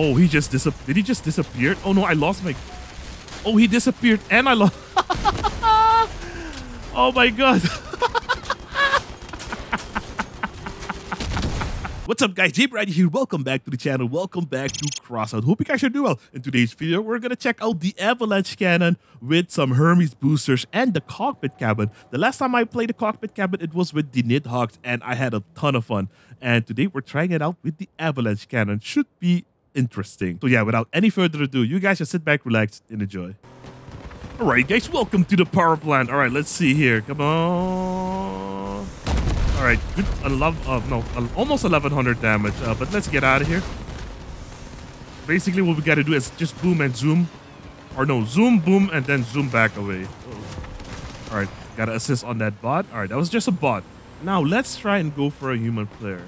Oh, he just disappeared. Did he just disappear? Oh no, I lost my... Oh, he disappeared and I lost... Oh my god. What's up guys, JBRider here, welcome back to the channel, welcome back to Crossout. Hope you guys are doing well. In today's video, we're gonna check out the Avalanche Cannon with some Hermes boosters and the Cockpit Cabin. The last time I played the Cockpit Cabin, it was with the Nidhoggs and I had a ton of fun. And today we're trying it out with the Avalanche Cannon, should be interesting. So yeah, without any further ado, you guys just sit back, relax, and enjoy. Alright guys, welcome to the power plant. Alright, let's see here, come on. All right, good. Almost 1100 damage, but let's get out of here. Basically, what we gotta do is just boom and zoom, or no, zoom, boom, and then zoom back away. Uh-oh. All right, gotta assist on that bot. All right, that was just a bot. Now let's try and go for a human player.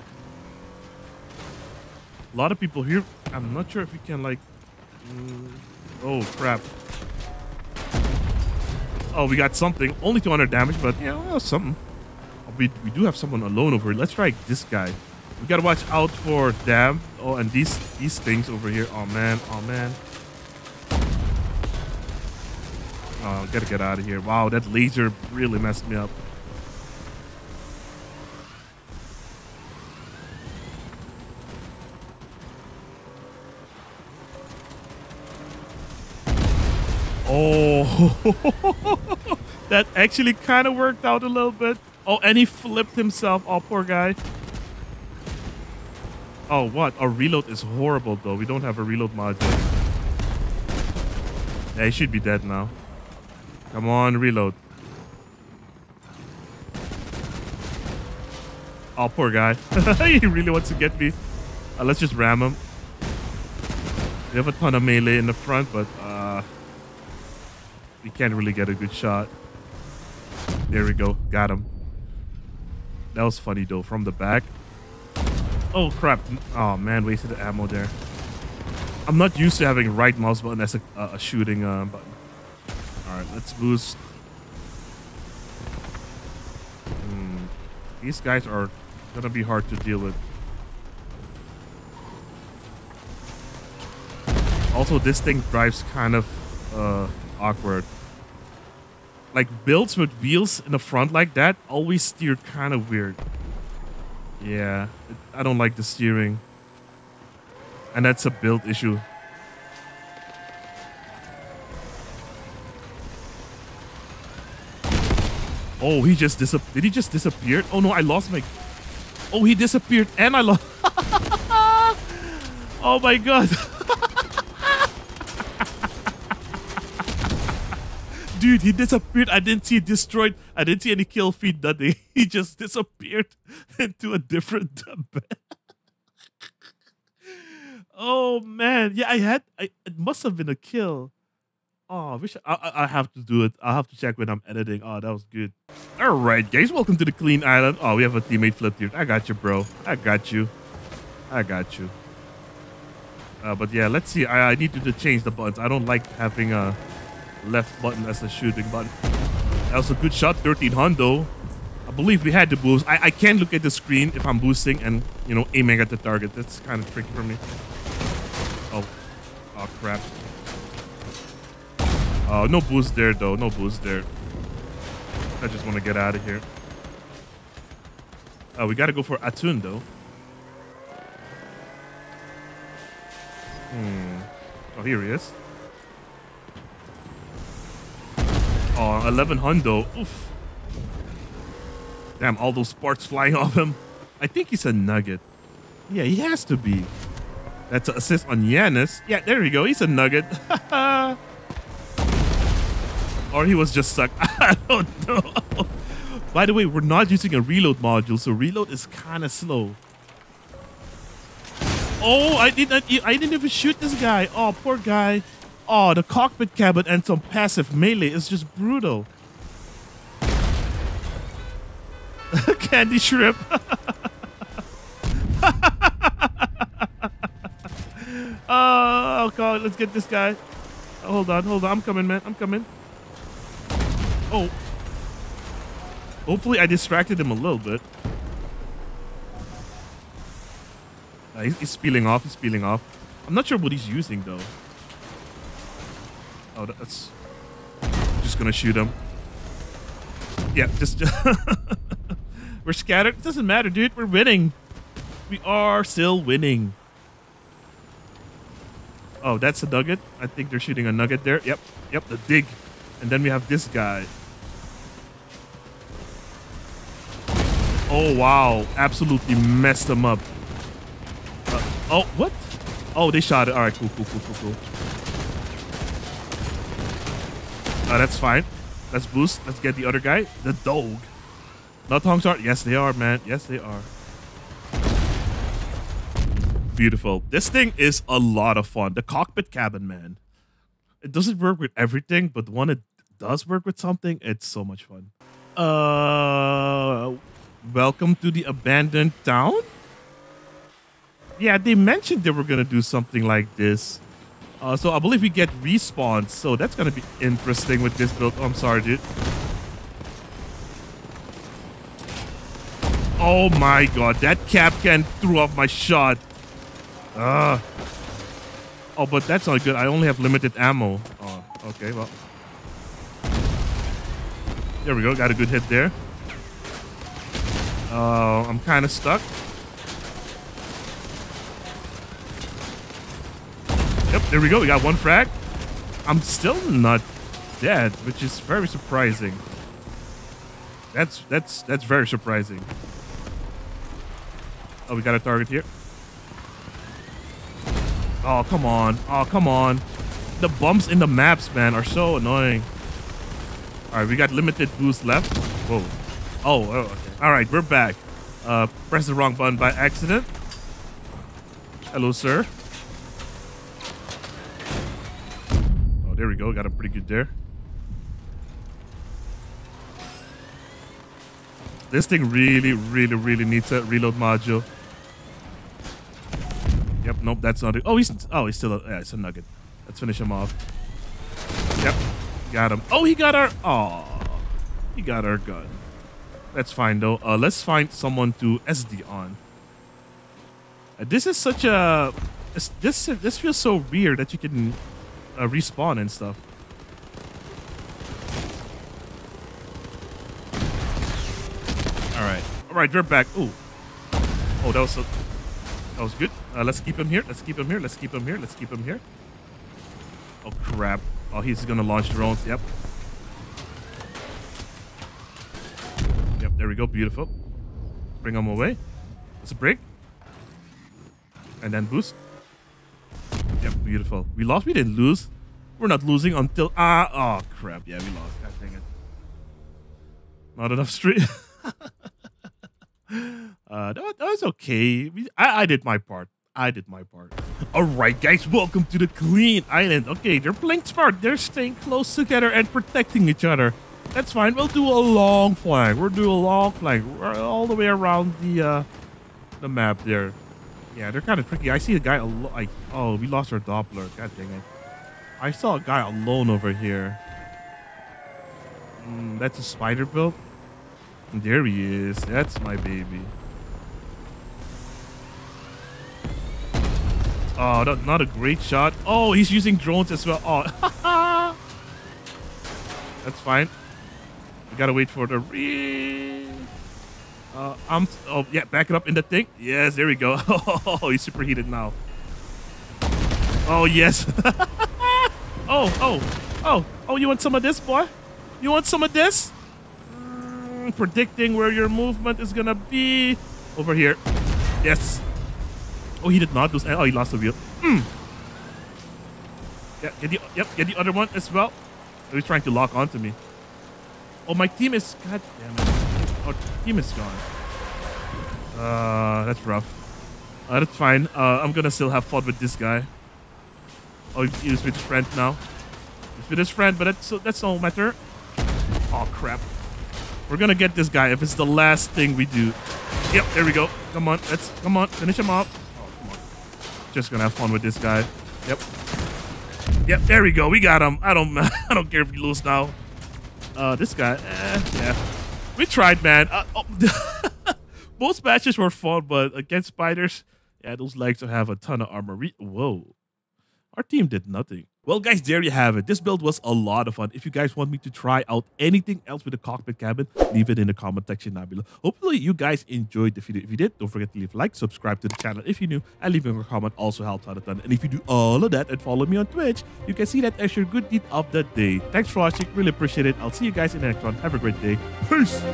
A lot of people here. I'm not sure if we can like. Oh crap! Oh, we got something. Only 200 damage, but yeah, well, something. We do have someone alone over here. Let's try this guy. We gotta watch out for them. Oh, and these things over here. Oh man, oh man. Oh, gotta get out of here. Wow, that laser really messed me up. Oh, that actually kind of worked out a little bit. Oh, and he flipped himself. Oh, poor guy. Oh, what? Our reload is horrible, though. We don't have a reload module. Yeah, he should be dead now. Come on, reload. Oh, poor guy. He really wants to get me. Let's just ram him. We have a ton of melee in the front, but we can't really get a good shot. There we go. Got him. That was funny, though, from the back. Oh, crap. Oh, man, wasted the ammo there. I'm not used to having right mouse button as a shooting button. All right, let's boost. These guys are going to be hard to deal with. Also, this thing drives kind of awkward. Like, builds with wheels in the front like that always steer kind of weird. Yeah, I don't like the steering. And that's a build issue. Oh, he just disappeared. Did he just disappear? Oh, no, I lost my... Oh, he disappeared and I lost... Oh, my God. Dude, he disappeared. I didn't see it destroyed. I didn't see any kill feed that day. He just disappeared into a different bed. Oh man, yeah, it must have been a kill. Oh, I have to do it. I have to check when I'm editing. Oh, that was good. All right, guys, welcome to the clean island. Oh, we have a teammate flipped here. I got you, bro. I got you. I got you. But yeah, let's see. I need to change the buttons. I don't like having a left button as a shooting button. That was a good shot. 1300. I believe we had the boost. I can't look at the screen if I'm boosting and, you know, aiming at the target. That's kind of tricky for me. Oh, oh crap. Oh, no boost there though. No boost there. I just want to get out of here. Oh, we gotta go for Atun though. Oh, here he is. Oh, 1100. Oof. Damn, all those parts flying off him. I think he's a nugget. Yeah, he has to be. That's an assist on Yanis. Yeah, there we go. He's a nugget. Or he was just stuck. I don't know. By the way, we're not using a reload module, so reload is kind of slow. Oh, I didn't even shoot this guy. Oh, poor guy. Oh, the cockpit cabin and some passive melee is just brutal. Candy shrimp. Oh, God, let's get this guy. Oh, hold on. I'm coming, man. I'm coming. Oh. Hopefully, I distracted him a little bit. He's peeling off. I'm not sure what he's using, though. Oh, that's... I'm just gonna shoot him. Yeah, just... We're scattered. It doesn't matter, dude. We're winning. We are still winning. Oh, that's a nugget. I think they're shooting a nugget there. Yep. Yep, the dig. And then we have this guy. Oh, wow. Absolutely messed them up. Oh, what? Oh, they shot it. All right, cool, cool, cool, cool, cool. That's fine. Let's boost. Let's get the other guy. The dog. Nidhoggs are... Yes, they are, man. Yes, they are. Beautiful. This thing is a lot of fun. The cockpit cabin, man. It doesn't work with everything, but when it does work with something, it's so much fun. Welcome to the abandoned town? Yeah, they mentioned they were going to do something like this. So I believe we get respawns. So that's going to be interesting with this build. Oh, I'm sorry, dude. Oh my god, that cap can threw off my shot. Oh, but that's not good. I only have limited ammo. Oh, okay, well. There we go. Got a good hit there. I'm kind of stuck. Yep, there we go. We got one frag. I'm still not dead, which is very surprising. That's very surprising. Oh, we got a target here. Oh, come on. Oh, come on. The bumps in the maps, man, are so annoying. All right, we got limited boost left. Whoa. Oh, okay. All right, we're back. Press the wrong button by accident. Hello, sir. There we go. Got him pretty good there. This thing really, really, really needs a reload module. Yep. Nope. That's not it. Oh, he's still. Yeah, it's a nugget. Let's finish him off. Yep. Got him. Oh, he got our. Oh, he got our gun. That's fine though. Let's find someone to SD on. This is such a. This feels so weird that you can. Respawn and stuff. All right, we're back. Ooh, oh, that was good. Let's keep him here. Let's keep him here. Let's keep him here. Let's keep him here. Oh crap! Oh, he's gonna launch drones. Yep. Yep. There we go. Beautiful. Bring him away. Let's break. And then boost. Yep, beautiful. We lost. We didn't lose. We're not losing until... Ah, oh, crap. Yeah, we lost. God dang it. Not enough stream. That was okay. I did my part. I did my part. All right, guys. Welcome to the Clean Island. Okay, they're playing smart. They're staying close together and protecting each other. That's fine. We'll do a long flank. We'll do a long flank. We're all the way around the map there. Yeah, they're kind of tricky. I see a guy alone. Like, oh, we lost our Doppler. God dang it. I saw a guy alone over here. That's a spider build. There he is. That's my baby. Oh, not a great shot. Oh, he's using drones as well. Oh, that's fine. We gotta wait for the oh yeah, back it up in the thing. Yes, there we go. Oh, he's superheated now. Oh yes. Oh, you want some of this, boy? You want some of this? Predicting where your movement is gonna be. Over here. Yes. Oh, he did not lose. Oh, he lost the wheel. Yeah, get the other one as well. He's trying to lock onto me. Oh, my team is... God damn it. Oh, team is gone. That's rough. That's fine. I'm gonna still have fun with this guy. Oh, he's with his friend now. He's with his friend, but that's no matter. Oh, crap. We're gonna get this guy if it's the last thing we do. Yep, there we go. Come on, come on, finish him off. Oh, come on. Just gonna have fun with this guy. Yep, there we go. We got him. I don't care if we lose now. This guy. Yeah. We tried, man. Most matches were fun, but against spiders, yeah, those legs have a ton of armor. Whoa. Our team did nothing. Well, guys, there you have it. This build was a lot of fun. If you guys want me to try out anything else with the cockpit cabin, leave it in the comment section down below. Hopefully, you guys enjoyed the video. If you did, don't forget to leave a like, subscribe to the channel if you're new, and leaving a comment also helps out a ton. And if you do all of that and follow me on Twitch, you can see that as your good deed of the day. Thanks for watching. Really appreciate it. I'll see you guys in the next one. Have a great day. Peace!